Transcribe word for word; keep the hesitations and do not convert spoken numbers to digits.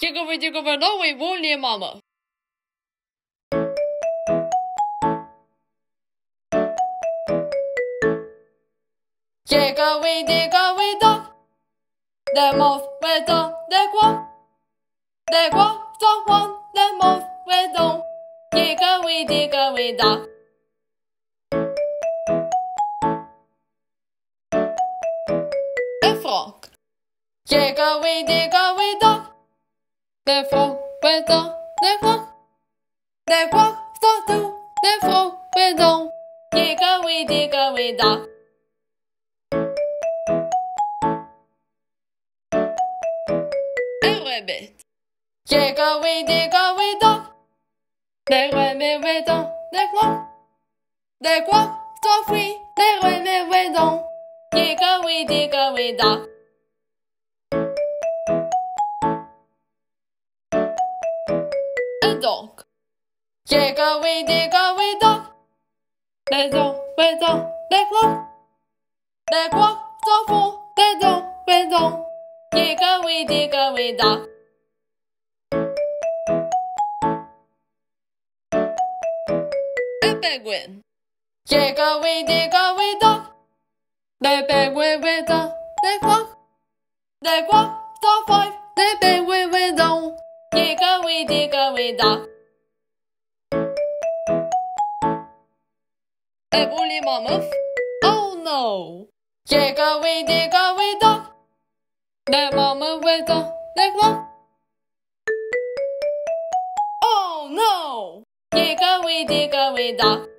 Dziękuję, dziękuję, nowej wolnie mama. Dziękuję, dziękuję, dog. The moth went on the quack. The quack took one, the moth went on. Dziękuję, dziękuję, dog. Dziękuję, dziękuję, dog. The frog went on the quack. The quack took two, the frog went on. Dziękuję, dziękuję, dog. Dziękuję, dziękuję, dog. The rabbit went on the clock. The clock struck three. The rabbit went on. Dziękuję, dziękuję, dog. A dog. Dziękuję, dziękuję, dog. The dog went on the clock. The clock struck four. The dog went on. Dziękuję, dziękuję, dog. Penguin. Dziękuję, dziękuję, dog. The penguin went on the clock. The clock struck five. The penguin went on. Dziękuję, dziękuję, dog. A woolly mammoth. Oh no. Dziękuję, dziękuję, dog. The mammoth went on the clock. Oh no. Dziękuję, dziękuję, dog.